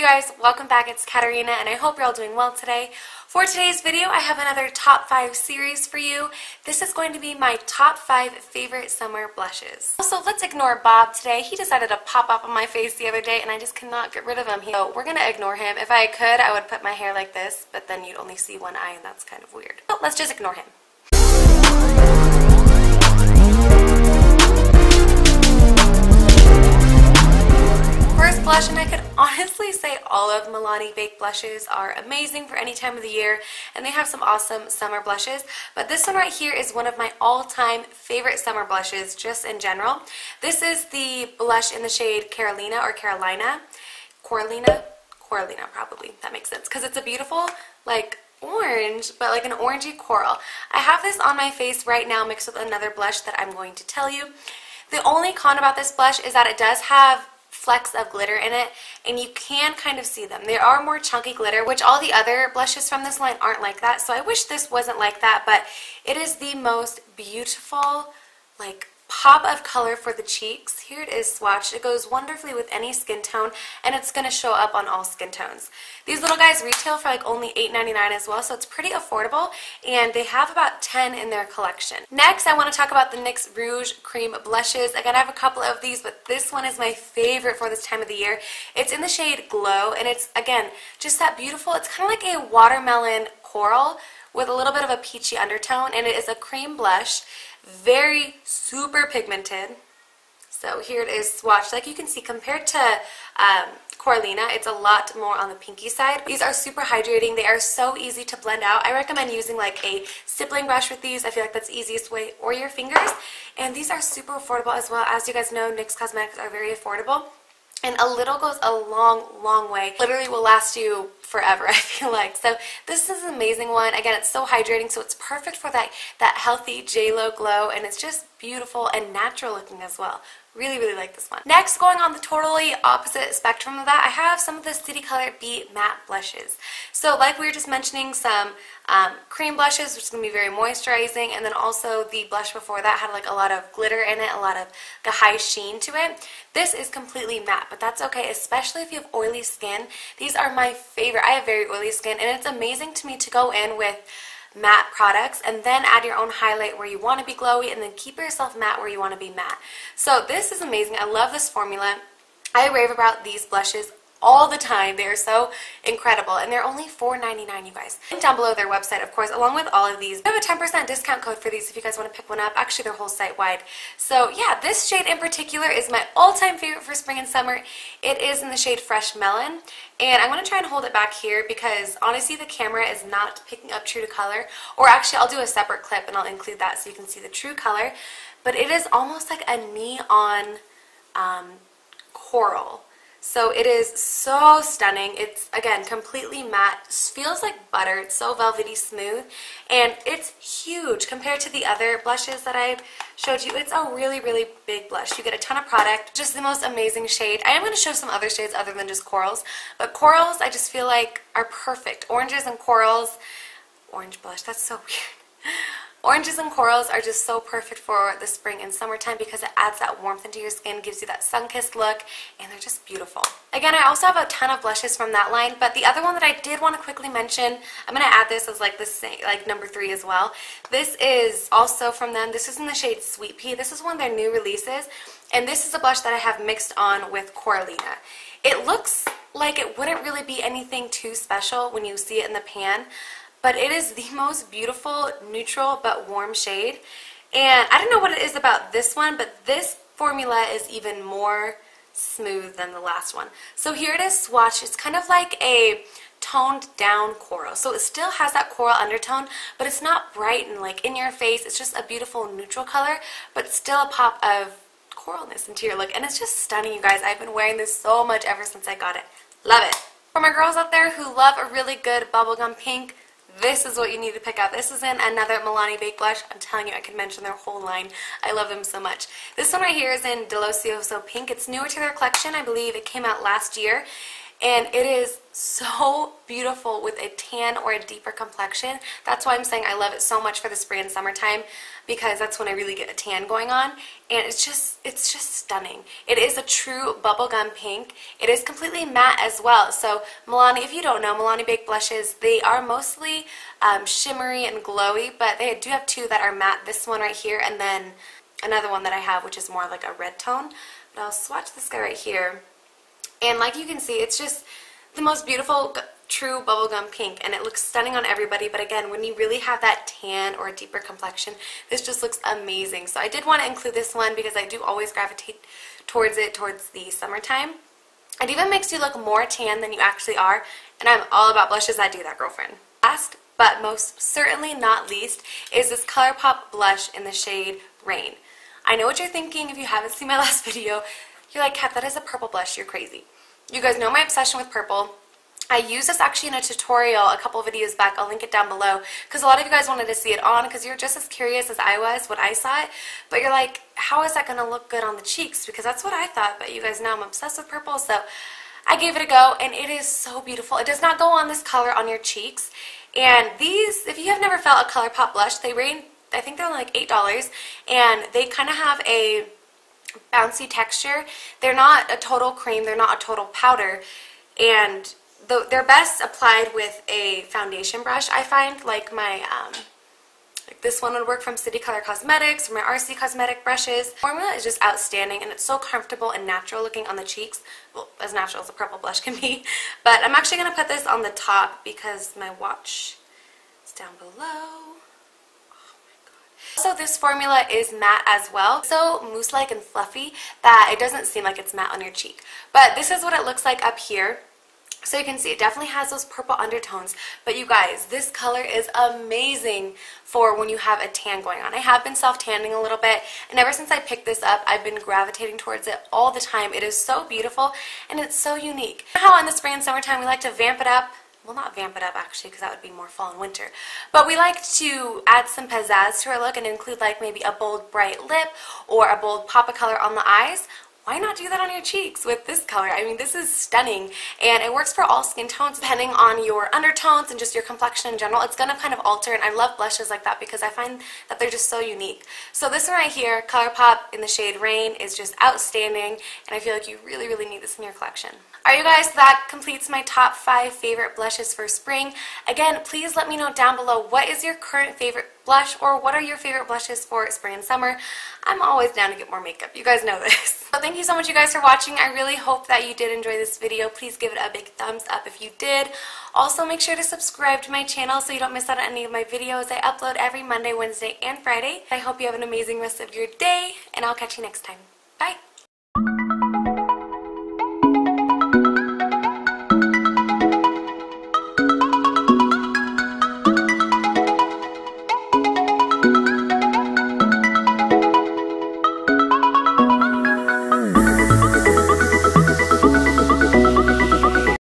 Hey guys, welcome back. It's Katarina and I hope you're all doing well today. For today's video, I have another top 5 series for you. This is going to be my top 5 favorite summer blushes. Also, let's ignore Bob today. He decided to pop up on my face the other day and I just cannot get rid of him. So we're gonna ignore him. If I could, I would put my hair like this, but then you'd only see one eye and that's kind of weird. But let's just ignore him. First blush, and I could honestly say all of Milani Baked blushes are amazing for any time of the year, and they have some awesome summer blushes, but this one right here is one of my all-time favorite summer blushes just in general. This is the blush in the shade Corallina or Carolina. Corallina? Corallina, probably. That makes sense because it's a beautiful, like, orange, but like an orangey coral. I have this on my face right now mixed with another blush that I'm going to tell you. The only con about this blush is that it does have flecks of glitter in it, and you can kind of see them. They are more chunky glitter, which all the other blushes from this line aren't like that, so I wish this wasn't like that, but it is the most beautiful, like, pop of color for the cheeks. Here it is swatched. It goes wonderfully with any skin tone, and it's going to show up on all skin tones. These little guys retail for like only $8.99 as well, so it's pretty affordable, and they have about 10 in their collection. Next, I want to talk about the NYX Rouge Cream Blushes. Again, I have a couple of these, but this one is my favorite for this time of the year. It's in the shade Glow, and it's, again, just that beautiful, it's kind of like a watermelon coral with a little bit of a peachy undertone, and it is a cream blush. Very super pigmented. So here it is swatched. Like you can see, compared to Corallina, it's a lot more on the pinky side. These are super hydrating. They are so easy to blend out. I recommend using like a stippling brush with these. I feel like that's the easiest way, or your fingers. And these are super affordable as well. As you guys know, NYX Cosmetics are very affordable. And a little goes a long, long way. Literally will last you forever, I feel like. So this is an amazing one. Again, it's so hydrating, so it's perfect for that healthy J-Lo glow. And it's just beautiful and natural looking as well. Really, really like this one. Next, going on the totally opposite spectrum of that, I have some of the City Color B Matte Blushes. So like we were just mentioning, some cream blushes, which is going to be very moisturizing, and then also the blush before that had like a lot of glitter in it, a lot of the high sheen to it. This is completely matte, but that's okay, especially if you have oily skin. These are my favorite. I have very oily skin, and it's amazing to me to go in with matte products and then add your own highlight where you want to be glowy, and then keep yourself matte where you want to be matte. So this is amazing. I love this formula. I rave about these blushes all the time. They are so incredible, and they're only $4.99, you guys. Link down below their website, of course, along with all of these. I have a 10% discount code for these if you guys want to pick one up. Actually, they're whole site wide. So yeah, this shade in particular is my all-time favorite for spring and summer. It is in the shade Fresh Melon, and I'm going to try and hold it back here because honestly the camera is not picking up true to color, or actually I'll do a separate clip and I'll include that so you can see the true color, but it is almost like a neon coral. So it is so stunning. It's, again, completely matte. Feels like butter. It's so velvety smooth. And it's huge compared to the other blushes that I showed you. It's a really, really big blush. You get a ton of product. Just the most amazing shade. I am going to show some other shades other than just corals. But corals, I just feel like, are perfect. Oranges and corals. Orange blush. That's so weird. Oranges and corals are just so perfect for the spring and summertime because it adds that warmth into your skin, gives you that sun-kissed look, and they're just beautiful. Again, I also have a ton of blushes from that line, but the other one that I did want to quickly mention, I'm going to add this as like the same, like number 3 as well. This is also from them. This is in the shade Sweet Pea. This is one of their new releases, and this is a blush that I have mixed on with Corallina. It looks like it wouldn't really be anything too special when you see it in the pan, but it is the most beautiful, neutral, but warm shade. And I don't know what it is about this one, but this formula is even more smooth than the last one. So here it is swatched. It's kind of like a toned down coral. So it still has that coral undertone, but it's not bright and like in your face. It's just a beautiful neutral color, but still a pop of coralness into your look. And it's just stunning, you guys. I've been wearing this so much ever since I got it. Love it. For my girls out there who love a really good bubblegum pink, this is what you need to pick up. This is in another Milani Baked Blush. I'm telling you, I could mention their whole line. I love them so much. This one right here is in Delicioso Pink. It's newer to their collection. I believe it came out last year. and it is so beautiful with a tan or a deeper complexion. That's why I'm saying I love it so much for the spring and summertime, because that's when I really get a tan going on, and it's just stunning. It is a true bubblegum pink. It is completely matte as well. So Milani, if you don't know, Milani Baked Blushes, they are mostly shimmery and glowy, but they do have two that are matte, this one right here and then another one that I have which is more like a red tone. But I'll swatch this guy right here, and like you can see, it's just the most beautiful true bubblegum pink, and it looks stunning on everybody. But again, when you really have that tan or a deeper complexion, this just looks amazing. So I did want to include this one because I do always gravitate towards it towards the summertime. It even makes you look more tan than you actually are, and I'm all about blushes. I do that, girlfriend. Last but most certainly not least is this ColourPop blush in the shade Rain. I know what you're thinking. If you haven't seen my last video, you're like, Kat, that is a purple blush, you're crazy. You guys know my obsession with purple. I used this actually in a tutorial a couple videos back. I'll link it down below because a lot of you guys wanted to see it on, because you're just as curious as I was when I saw it. But you're like, how is that going to look good on the cheeks? Because that's what I thought, but you guys know I'm obsessed with purple, so I gave it a go, and it is so beautiful. It does not go on this color on your cheeks. And these, if you have never felt a ColourPop blush, they range, I think they're only like $8, and they kind of have a bouncy texture. They're not a total cream, they're not a total powder, and they're best applied with a foundation brush, I find. Like my like this one would work from City Color Cosmetics, or my RC Cosmetic brushes. The formula is just outstanding, and it's so comfortable and natural looking on the cheeks. Well, as natural as a purple blush can be. But I'm actually going to put this on the top because my watch is down below. Also, this formula is matte as well, so mousse-like and fluffy that it doesn't seem like it's matte on your cheek. But this is what it looks like up here. So you can see it definitely has those purple undertones. But you guys, this color is amazing for when you have a tan going on. I have been self-tanning a little bit, and ever since I picked this up, I've been gravitating towards it all the time. It is so beautiful, and it's so unique. You know how in the spring and summertime we like to vamp it up? Well, not vamp it up actually, because that would be more fall and winter, but we like to add some pizzazz to our look and include like maybe a bold bright lip or a bold pop of color on the eyes. Why not do that on your cheeks with this color? I mean, this is stunning, and it works for all skin tones, depending on your undertones and just your complexion in general. It's going to kind of alter, and I love blushes like that because I find that they're just so unique. So this one right here, ColourPop in the shade Rain, is just outstanding, and I feel like you really, really need this in your collection. All right, you guys, that completes my top 5 favorite blushes for spring. Again, please let me know down below, what is your current favorite blush, or what are your favorite blushes for spring and summer? I'm always down to get more makeup. You guys know this. So thank you so much, you guys, for watching. I really hope that you did enjoy this video. Please give it a big thumbs up if you did. Also, make sure to subscribe to my channel so you don't miss out on any of my videos. I upload every Monday, Wednesday, and Friday. I hope you have an amazing rest of your day, and I'll catch you next time. Bye!